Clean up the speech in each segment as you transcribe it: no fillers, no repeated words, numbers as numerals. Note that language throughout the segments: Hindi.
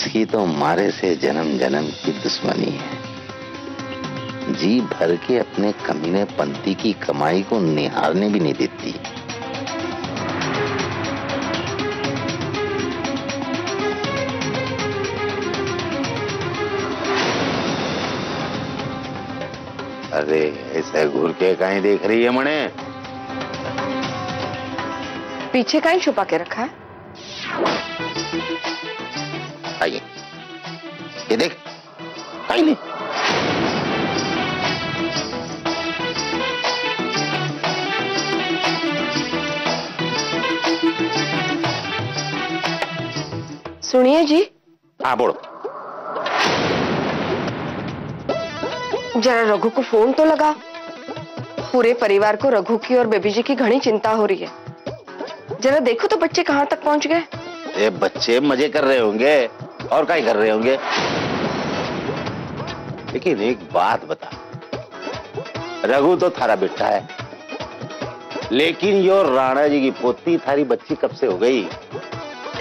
इसकी तो मारे से जन्म जन्म की दुश्मनी है। जी भर के अपने कमीने पंथी की कमाई को निहारने भी नहीं देती। अरे ऐसे घूर के कहीं देख रही है मणे? पीछे कहीं छुपा के रखा है? आइए ये देख, कहीं नहीं। सुनिए जी। हाँ बोलो। जरा रघु को फोन तो लगा। पूरे परिवार को रघु की और बेबी जी की घनी चिंता हो रही है। जरा देखो तो बच्चे कहाँ तक पहुँच गए। ये बच्चे मजे कर रहे होंगे और क्या कर रहे होंगे। लेकिन एक बात बता, रघु तो थारा बेटा है, लेकिन यो राणा जी की पोती थारी बच्ची कब से हो गई?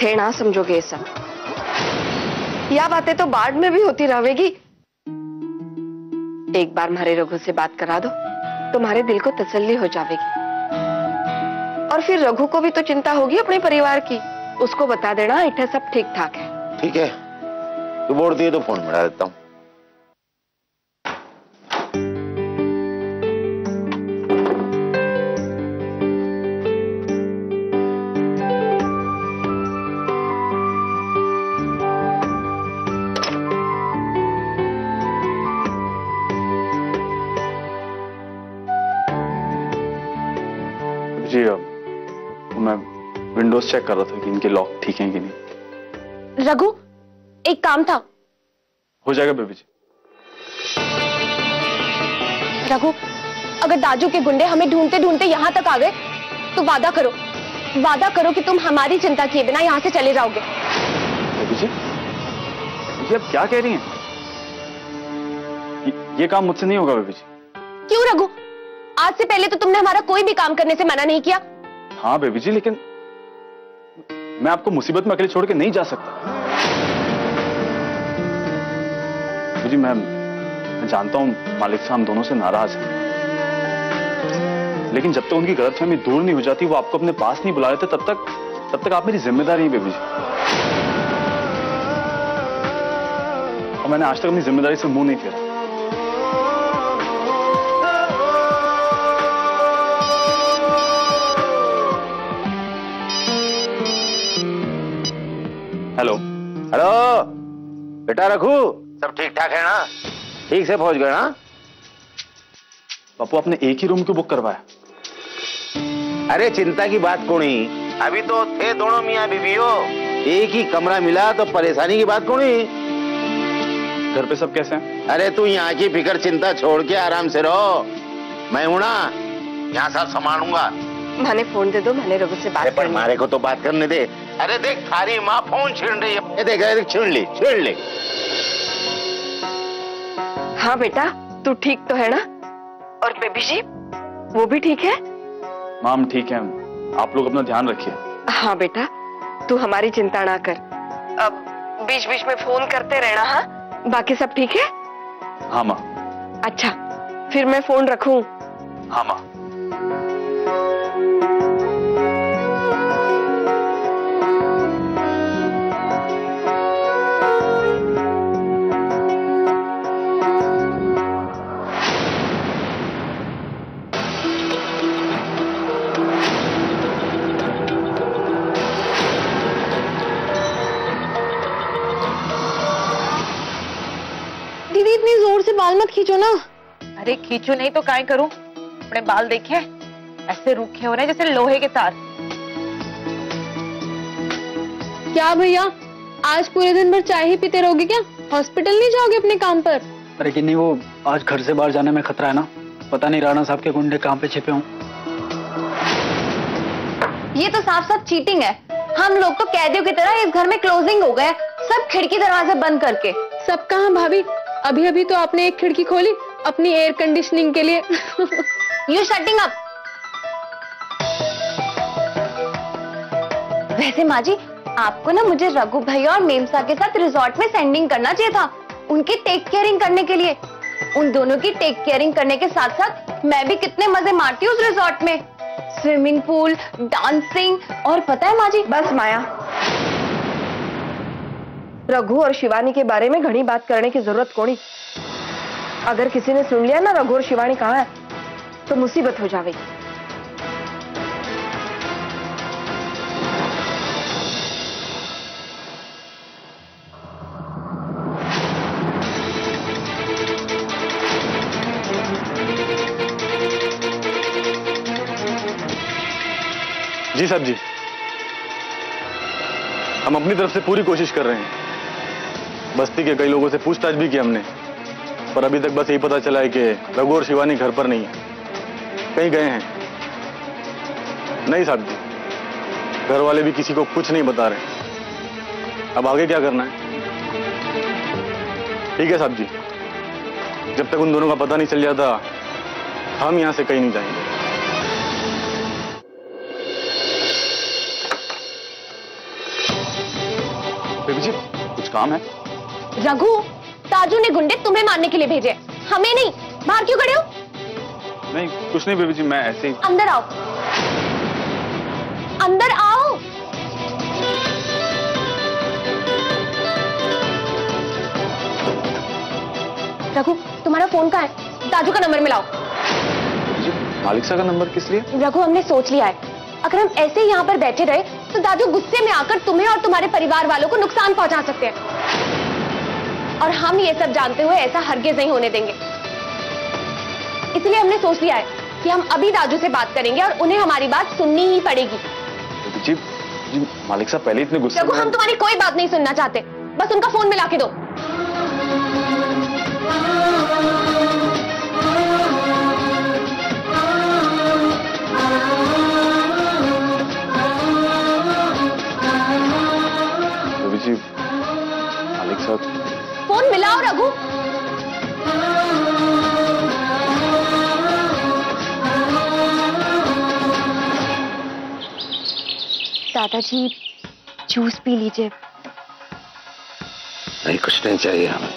थे ना समझोगे ये सब, यह बातें तो बाद में भी होती रहेगी। एक बार मारे रघु से बात करा दो, तुम्हारे दिल को तसल्ली हो जाएगी। और फिर रघु को भी तो चिंता होगी अपने परिवार की, उसको बता देना इतना सब ठीक ठाक है। ठीक है, तू बोलती है तो फोन मिला देता हूँ। चेक कर रहा था कि इनके लॉक ठीक हैं कि नहीं। रघु, एक काम था। हो जाएगा बेबी जी। रघु, अगर दाजू के गुंडे हमें ढूंढते ढूंढते यहाँ तक आ गए तो वादा करो कि तुम हमारी चिंता किए बिना यहाँ से चले जाओगे। बेबी जी, ये अब क्या कह रही हैं? ये काम मुझसे नहीं होगा बेबी जी। क्यों रघु, आज से पहले तो तुमने हमारा कोई भी काम करने से मना नहीं किया। हाँ बेबी जी, लेकिन मैं आपको मुसीबत में अकेले छोड़ के नहीं जा सकता। जी मैं जानता हूं मालिक साहब दोनों से नाराज हैं, लेकिन जब तक उनकी गलतफहमी दूर नहीं हो जाती, वो आपको अपने पास नहीं बुला लेते, तब तक आप मेरी जिम्मेदारी हैं बेबी जी। और मैंने आज तक अपनी जिम्मेदारी से मुंह नहीं फेरा। हेलो हेलो बेटा रघु, सब ठीक ठाक है ना? ठीक से पहुंच गए ना? पापू आपने एक ही रूम क्यों बुक करवाया? अरे चिंता की बात कोनी, अभी तो थे दोनों मियाँ बीवी हो, एक ही कमरा मिला तो परेशानी की बात कोनी। घर पे सब कैसे हैं? अरे तू यहाँ की फिक्र चिंता छोड़ के आराम से रहो, मैं हूँ ना, यहाँ सब संभालूंगा। मैंने फोन दे दो, मैंने रघु से बात करनी। मारे को तो बात करने दे। अरे देख थारी माँ फोन छीन रही है। ये देख, छीन ली। हाँ बेटा, तू ठीक तो है ना? और बेबी जी वो भी ठीक है? माम ठीक है, आप लोग अपना ध्यान रखिए। हाँ बेटा, तू हमारी चिंता ना कर। अब बीच बीच में फोन करते रहना। हाँ, बाकी सब ठीक है? हाँ माँ। अच्छा, फिर मैं फोन रखूं? हाँ माँ। बाल मत खींचो ना। अरे खींचो नहीं तो काय करूं? अपने बाल देखे, ऐसे रूखे हो रहे हैं जैसे लोहे के तार। क्या भैया, आज पूरे दिन भर चाय ही पीते रहोगे क्या? हॉस्पिटल नहीं जाओगे अपने काम पर? अरे कि नहीं, वो आज घर से बाहर जाने में खतरा है ना, पता नहीं राणा साहब के गुंडे कहाँ पे छिपे हों। ये तो साफ साफ चीटिंग है। हम लोग तो कैदियों की तरह इस घर में क्लोजिंग हो गए, सब खिड़की दरवाजे बंद करके। सब कहाँ भाभी, अभी अभी तो आपने एक खिड़की खोली अपनी एयर कंडीशनिंग के लिए। You shutting up. वैसे माँ जी, आपको ना मुझे रघु भैया और मेमसा के साथ रिजॉर्ट में सेंडिंग करना चाहिए था उनकी टेक केयरिंग करने के लिए। उन दोनों की टेक केयरिंग करने के साथ साथ मैं भी कितने मजे मारती हूँ उस रिजॉर्ट में, स्विमिंग पूल, डांसिंग और पता है माँ जी। बस माया, रघु और शिवानी के बारे में घनी बात करने की जरूरत कोनी। अगर किसी ने सुन लिया ना रघु और शिवानी कहाँ है तो मुसीबत हो जाएगी। जी साहब जी, हम अपनी तरफ से पूरी कोशिश कर रहे हैं। बस्ती के कई लोगों से पूछताछ भी की हमने, पर अभी तक बस यही पता चला है कि रघु और शिवानी घर पर नहीं है, कहीं गए हैं। नहीं साहब जी, घर वाले भी किसी को कुछ नहीं बता रहे। अब आगे क्या करना है? ठीक है साहब जी, जब तक उन दोनों का पता नहीं चल जाता हम यहाँ से कहीं नहीं जाएंगे। जी, कुछ काम है? रघु, दाजू ने गुंडे तुम्हें मारने के लिए भेजे, हमें नहीं। बाहर क्यों खड़े हो? नहीं कुछ नहीं बेबी जी, मैं ऐसे ही। अंदर आओ, अंदर आओ। रघु, तुम्हारा फोन कहाँ है? दाजू का नंबर मिलाओ। जी, मालिक साहब का नंबर किस लिए? रघु, हमने सोच लिया है अगर हम ऐसे ही यहाँ पर बैठे रहे तो दादू गुस्से में आकर तुम्हें और तुम्हारे परिवार वालों को नुकसान पहुंचा सकते हैं, और हम ये सब जानते हुए ऐसा हरगिज नहीं होने देंगे। इसलिए हमने सोच लिया है कि हम अभी दादू से बात करेंगे और उन्हें हमारी बात सुननी ही पड़ेगी। जी, जी मालिक साहब पहले इतने गुस्से में। हम तुम्हारी कोई बात नहीं सुनना चाहते, बस उनका फोन मिला के दो। मालिक साहब, फोन मिलाओ। रघु, दादाजी जूस पी लीजिए। नहीं कुछ नहीं चाहिए हमें।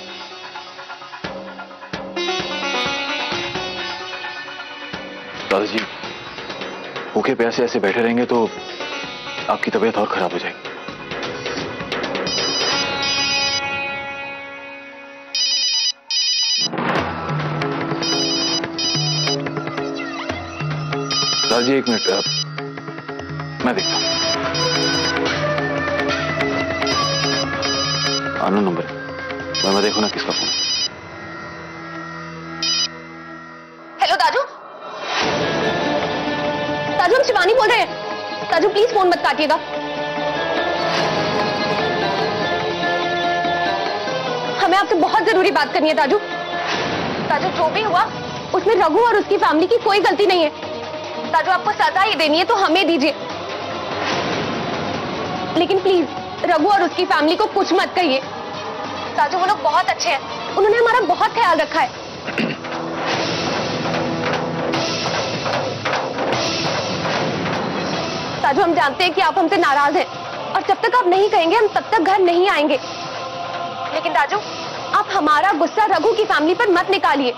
दादाजी भूखे प्यासे ऐसे बैठे रहेंगे तो आपकी तबीयत और खराब हो जाएगी। दादाजी एक मिनट, मैं देखता हूँ। आना नंबर, मैं देखूँ ना किसका फोन। हेलो दाजू, दाजू हम शिवानी बोल रहे हैं। दाजू प्लीज फोन मत काटिएगा, हमें आपसे बहुत जरूरी बात करनी है। दाजू, दाजू जो भी हुआ उसमें रघु और उसकी फैमिली की कोई गलती नहीं है। दाजू आपको सजा ही देनी है तो हमें दीजिए, लेकिन प्लीज रघु और उसकी फैमिली को कुछ मत कहिए। दाजू वो लोग बहुत अच्छे हैं, उन्होंने हमारा बहुत ख्याल रखा है। दाजू हम जानते हैं कि आप हमसे नाराज हैं और जब तक आप नहीं कहेंगे हम तब तक घर नहीं आएंगे, लेकिन दाजू आप हमारा गुस्सा रघु की फैमिली पर मत निकालिए।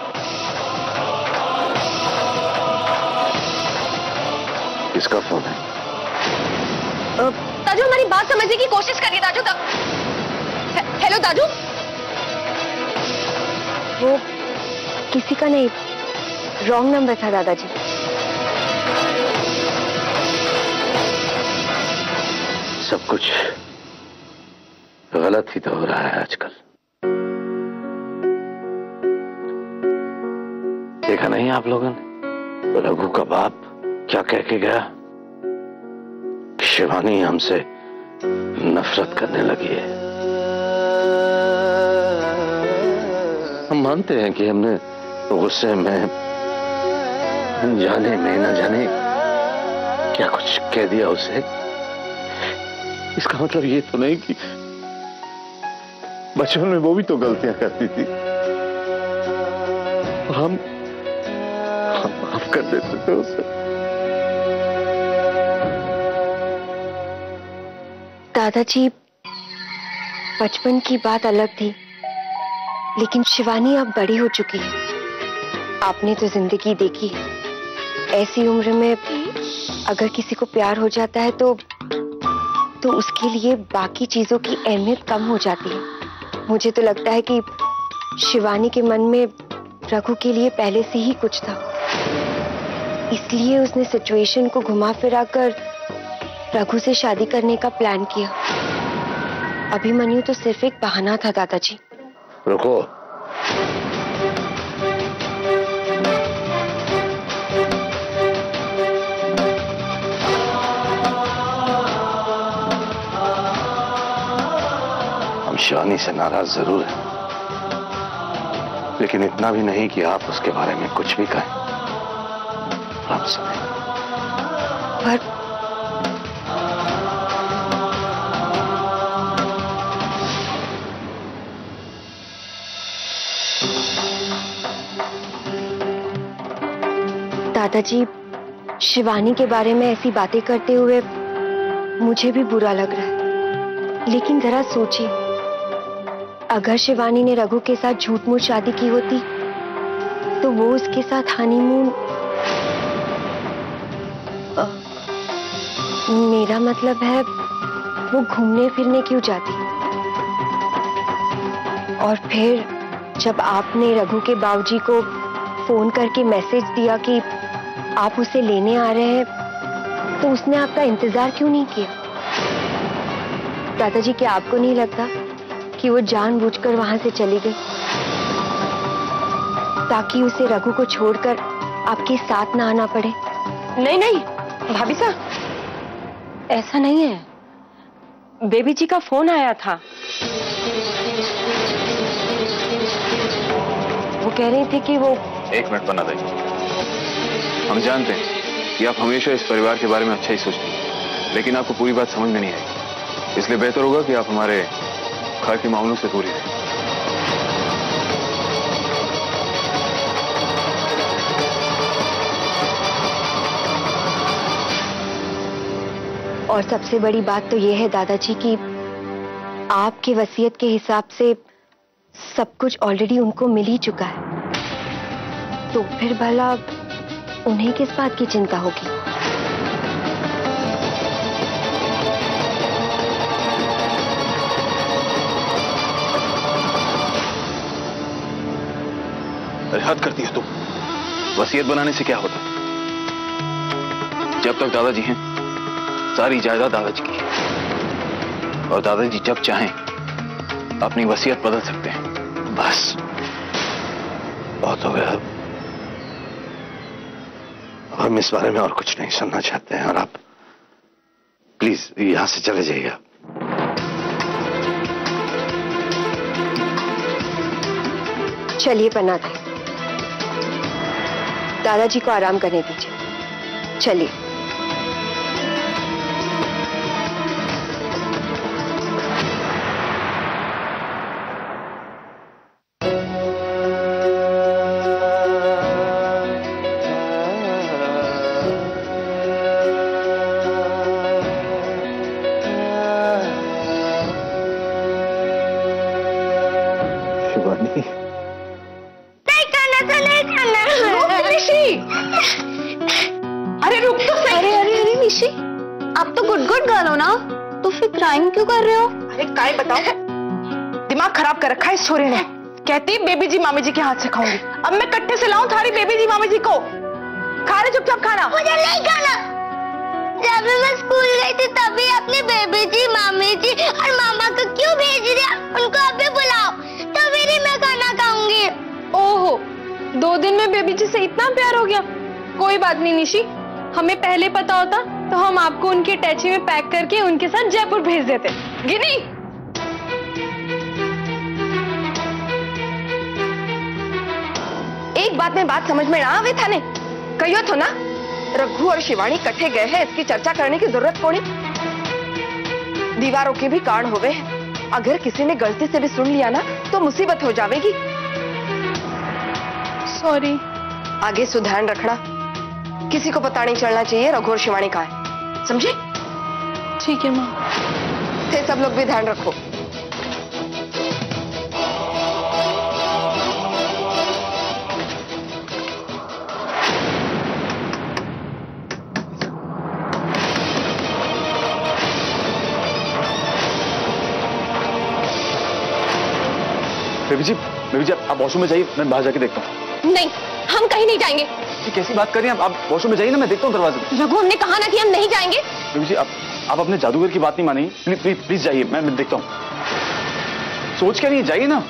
इसका फोन है। दाजू हमारी बात समझने की कोशिश करिए दाजू। तब हेलो दाजू, वो किसी का नहीं, रॉन्ग नंबर था दादाजी। सब कुछ गलत ही तो हो रहा है आजकल, देखा नहीं आप लोगों ने? रघु का बाप क्या कह के गया? शिवानी हमसे नफरत करने लगी है। हम मानते हैं कि हमने गुस्से में जाने में ना जाने क्या कुछ कह दिया उसे। इसका मतलब ये तो नहीं कि बचपन में वो भी तो गलतियां करती थी, हम माफ कर देते थे उसे। दादाजी, बचपन की बात अलग थी, लेकिन शिवानी आप बड़ी हो चुकी है, आपने तो जिंदगी देखी है। ऐसी उम्र में अगर किसी को प्यार हो जाता है तो उसके लिए बाकी चीजों की अहमियत कम हो जाती है। मुझे तो लगता है कि शिवानी के मन में रघु के लिए पहले से ही कुछ था, इसलिए उसने सिचुएशन को घुमा फिरा कर रघु से शादी करने का प्लान किया। अभिमन्यु तो सिर्फ एक बहाना था दादाजी। रुको, हम शिवानी से नाराज जरूर हैं, लेकिन इतना भी नहीं कि आप उसके बारे में कुछ भी कहें। आप सुनें। पर दादाजी, शिवानी के बारे में ऐसी बातें करते हुए मुझे भी बुरा लग रहा है, लेकिन जरा सोचिए, अगर शिवानी ने रघु के साथ झूठ-मूठ शादी की होती तो वो उसके साथ हनीमून, मेरा मतलब है वो घूमने फिरने क्यों जाती। और फिर जब आपने रघु के बाबूजी को फोन करके मैसेज दिया कि आप उसे लेने आ रहे हैं, तो उसने आपका इंतजार क्यों नहीं किया? दादाजी, क्या आपको नहीं लगता कि वो जानबूझकर वहां से चली गई ताकि उसे रघु को छोड़कर आपके साथ ना आना पड़े? नहीं नहीं भाभी साहब, ऐसा नहीं है। बेबी जी का फोन आया था, वो कह रही थी कि वो... एक मिनट बना देंगे। हम जानते हैं कि आप हमेशा इस परिवार के बारे में अच्छा ही सोचती हैं, लेकिन आपको पूरी बात समझ में नहीं आई, इसलिए बेहतर होगा कि आप हमारे घर के मामलों से दूर रहें। और सबसे बड़ी बात तो ये है दादाजी कि आपके वसीयत के हिसाब से सब कुछ ऑलरेडी उनको मिल ही चुका है, तो फिर भला उन्हें किस बात की चिंता होगी? अरे हद करती है तुम। वसीयत बनाने से क्या होता? जब तक दादाजी हैं सारी जायदाद दादाजी की है, और दादाजी जब चाहें अपनी वसीयत बदल सकते हैं। बस बहुत हो गया, हम इस बारे में और कुछ नहीं सुनना चाहते हैं, और आप प्लीज यहां से चले जाइए। आप चलिए, पन्ना दादाजी को आराम करने दीजिए, चलिए। छोरी ने कहती बेबी जी मामी जी के हाथ से खाऊंगी, अब मैं कट्टे से लाऊं थारी बेबी जी मामी जी को? खा रहे चुपचाप खाना। मुझे नहीं खाना। जब मैं स्कूल गई थी तभी आपने बेबी जी मामी जी और मामा को क्यों भेज दिया? उनको अभी बुलाओ तभी नहीं मैं खाना खाऊंगी। ओहो, 2 दिन में बेबी जी से इतना प्यार हो गया। कोई बात नहीं निशी, हमें पहले पता होता तो हम आपको उनकी अटैची में पैक करके उनके साथ जयपुर भेज देते। गिनी बात में बात समझ में ना आवे थाने कहियो तो ना, रघु और शिवानी कट्ठे गए हैं इसकी चर्चा करने की जरूरत पड़ी। दीवारों के भी कारण होवे, अगर किसी ने गलती से भी सुन लिया ना तो मुसीबत हो जाएगी। सॉरी, आगे सुधार रखना, किसी को पता नहीं चलना चाहिए रघु और शिवानी का है, समझे? ठीक है माँ। से सब लोग भी ध्यान रखो। बेबी जी आप वॉशरूम में जाइए, मैं बाहर जाके देखता हूँ। नहीं, हम कहीं नहीं जाएंगे। कैसी बात कर रही हैं आप? वॉशरूम में जाइए ना, मैं देखता हूँ दरवाजे। रघु, हमने कहा ना कि हम नहीं जाएंगे। बेबी जी आप अपने जादूगर की बात नहीं मानेंगे, प्लीज जाइए, मैं देखता हूँ। सोच क्या नहीं, जाइए ना।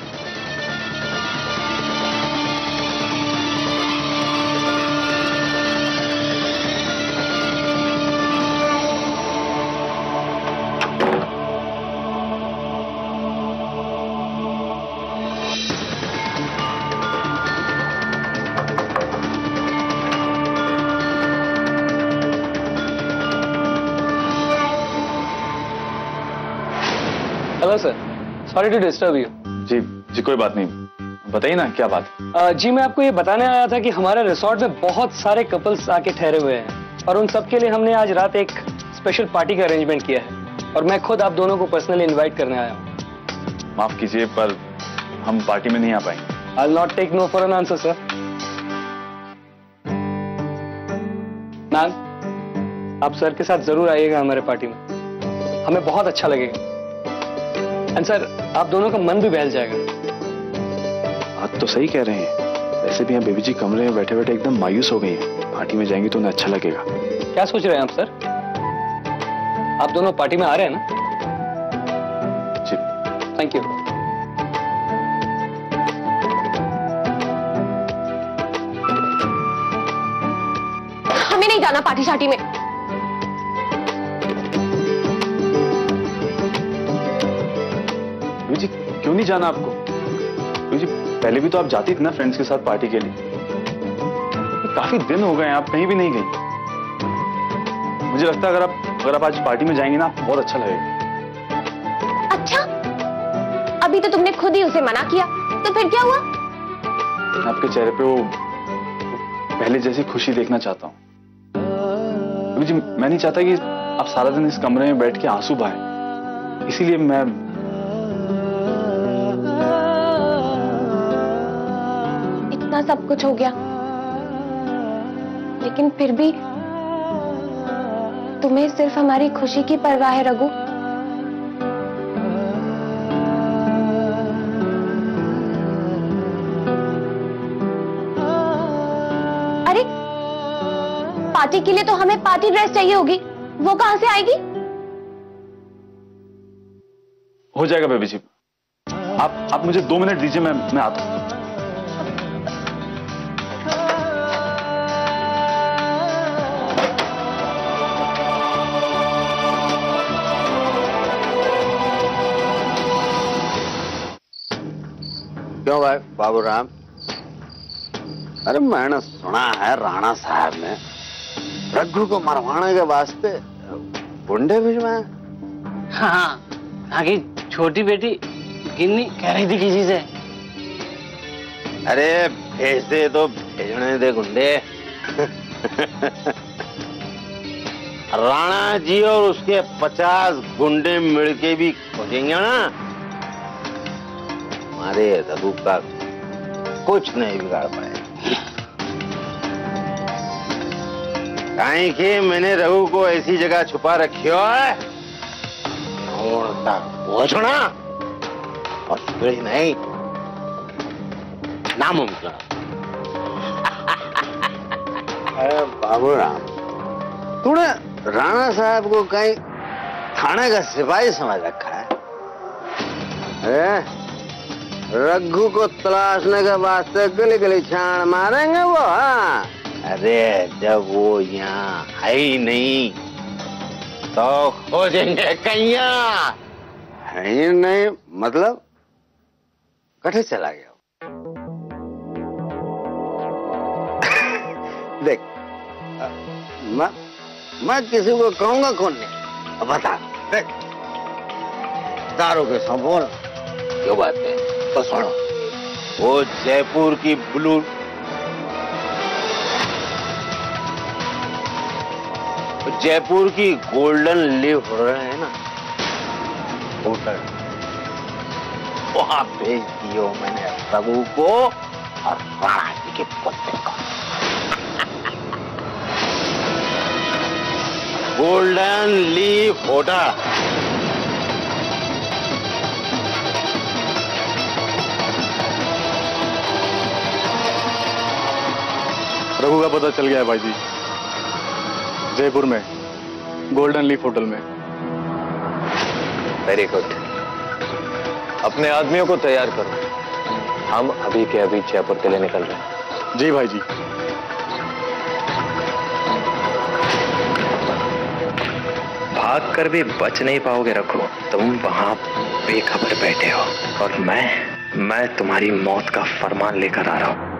Sorry to disturb you. जी कोई बात नहीं, बताइए ना क्या बात। जी मैं आपको ये बताने आया था कि हमारे रिसोर्ट में बहुत सारे कपल्स आके ठहरे हुए हैं और उन सब के लिए हमने आज रात एक स्पेशल पार्टी का अरेंजमेंट किया है और मैं खुद आप दोनों को पर्सनली इनवाइट करने आया हूँ। माफ कीजिए पर हम पार्टी में नहीं आ पाएंगे। I will not take no for an answer sir. Ma'am आप सर के साथ जरूर आइएगा हमारे पार्टी में, हमें बहुत अच्छा लगेगा। एंड सर आप दोनों का मन भी बहल जाएगा। आप तो सही कह रहे हैं, वैसे भी बेबी जी कमरे में बैठे बैठे एकदम मायूस हो गई हैं। पार्टी में जाएंगे तो उन्हें अच्छा लगेगा। क्या सोच रहे हैं आप सर? आप दोनों पार्टी में आ रहे हैं ना? जी थैंक यू। हमें नहीं जाना पार्टी शार्टी में। क्यों नहीं जाना आपको? क्योंकि पहले भी तो आप जाती थी ना फ्रेंड्स के साथ पार्टी के लिए। काफी दिन हो गए हैं आप कहीं भी नहीं गई। मुझे लगता है अगर आप आज पार्टी में जाएंगे ना आपको बहुत अच्छा लगेगा। अच्छा, अभी तो तुमने खुद ही उसे मना किया तो फिर क्या हुआ? आपके चेहरे पे वो पहले जैसी खुशी देखना चाहता हूँ। मैं नहीं चाहता कि आप सारा दिन इस कमरे में बैठ के आंसू बहाएं, इसीलिए मैं सब कुछ हो गया लेकिन फिर भी तुम्हें सिर्फ हमारी खुशी की परवाह है रघु। अरे पार्टी के लिए तो हमें पार्टी ड्रेस चाहिए होगी, वो कहां से आएगी? हो जाएगा बेबी जी, आप मुझे 2 मिनट दीजिए, मैं आता हूं। क्यों भाई बाबू राम? अरे मैंने सुना है राणा साहब ने रघु को मरवाने के वास्ते गुंडे भिजवाए। हाँ, आगे छोटी बेटी गिन्नी कह रही थी किसी से। अरे भेज दे तो भेजने दे गुंडे। राणा जी और उसके 50 गुंडे मिलके भी खोजेंगे ना, अरे रघु का कुछ नहीं बिगाड़ पाए। काहे कि मैंने रघु को ऐसी जगह छुपा रखियो है पहुंचना और फिर नहीं, नामुमकिन। अरे बाबू राम, तूने राणा साहब को कहीं थाने का सिपाही समझ रखा है? अरे रघु को तलाशने के वास्ते गली गली छान मारेंगे वो। हाँ, अरे जब वो यहाँ है ही नहीं तो खोजेंगे कैया। है ही नहीं मतलब कठे चला गया। देख मैं किसी को कहूंगा कौन नहीं, बता। देख दारू के संबोल क्यों बात है तो सुनो, वो जयपुर की ब्लू जयपुर की गोल्डन लीफ हो रहा है ना, होटल वहां भेज दियो मैंने रघु को और राणा जी के पुत्र को। Golden leaf hotel. रघु का पता चल गया है भाई जी, जयपुर में गोल्डन लीफ होटल में। वेरी गुड, अपने आदमियों को तैयार करो, हम अभी के अभी जयपुर के लिए निकल रहे हैं। जी भाई जी। भाग कर भी बच नहीं पाओगे रघु, तुम वहां बेखबर बैठे हो और मैं तुम्हारी मौत का फरमान लेकर आ रहा हूं।